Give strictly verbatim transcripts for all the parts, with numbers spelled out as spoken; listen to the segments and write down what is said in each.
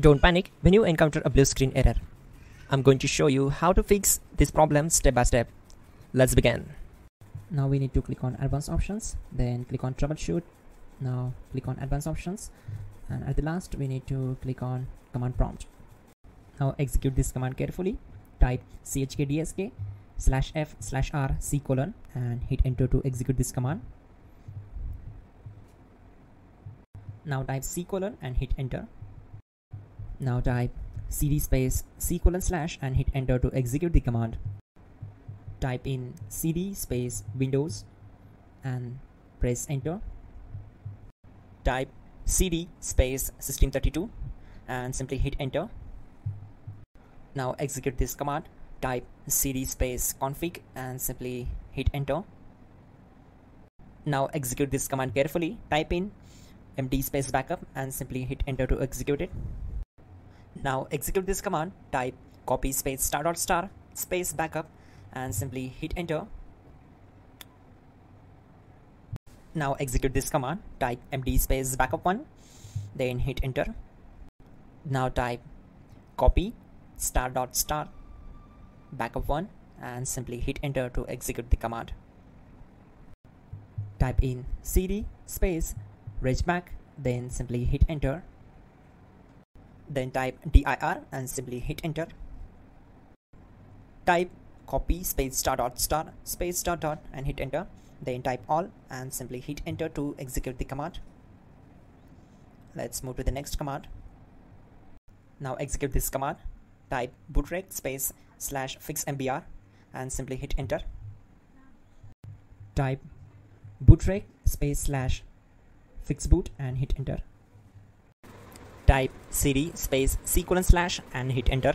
Don't panic when you encounter a blue screen error. I'm going to show you how to fix this problem step by step. Let's begin. Now we need to click on advanced options, then click on troubleshoot. Now click on advanced options, and at the last we need to click on command prompt. Now execute this command carefully. Type chkdsk slash f slash r c colon and hit enter to execute this command. Now type c colon and hit enter. Now type cd space c colon slash and hit enter to execute the command. Type in cd space windows and press enter. Type cd space system thirty-two and simply hit enter. Now execute this command. Type cd space config and simply hit enter. Now execute this command carefully. Type in md space backup and simply hit enter to execute it. Now execute this command. Type copy space star dot star space backup and simply hit enter. Now execute this command. Type md space backup one, then hit enter. Now type copy star dot star backup one and simply hit enter to execute the command. Type in cd space regback, then simply hit enter. Then type dir and simply hit enter. Type copy space star dot star space star dot and hit enter. Then type all and simply hit enter to execute the command. Let's move to the next command. Now execute this command. Type bootrec space slash fix mbr and simply hit enter. Type bootrec space slash fix boot and hit enter. Type cd space c colon slash and hit enter.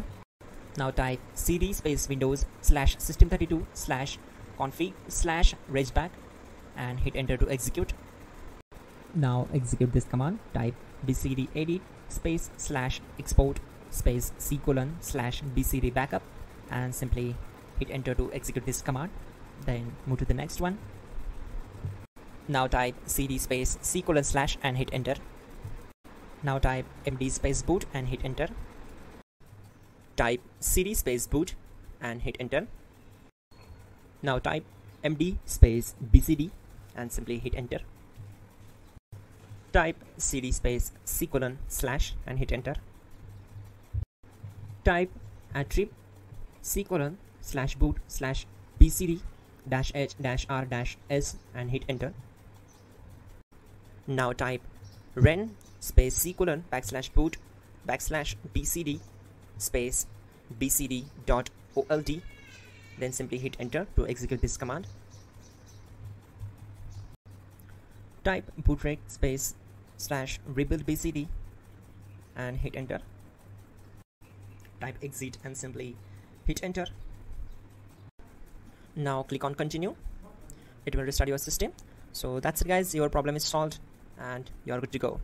Now type cd space windows slash system thirty-two slash config slash regback and hit enter to execute. Now execute this command. Type bcd edit space slash export space c colon slash bcd backup and simply hit enter to execute this command. Then move to the next one. Now type cd space c colon slash and hit enter. Now type md space boot and hit enter. Type cd space boot and hit enter. Now type md space bcd and simply hit enter. Type cd space c colon slash and hit enter. Type attrib c colon slash boot slash bcd dash h dash r dash s and hit enter. Now type ren space c colon backslash boot backslash bcd space bcd dot old, then simply hit enter to execute this command. Type bootrec space slash rebuild bcd and hit enter. Type exit and simply hit enter. Now click on continue. It will restart your system. So that's it guys, your problem is solved and you're good to go.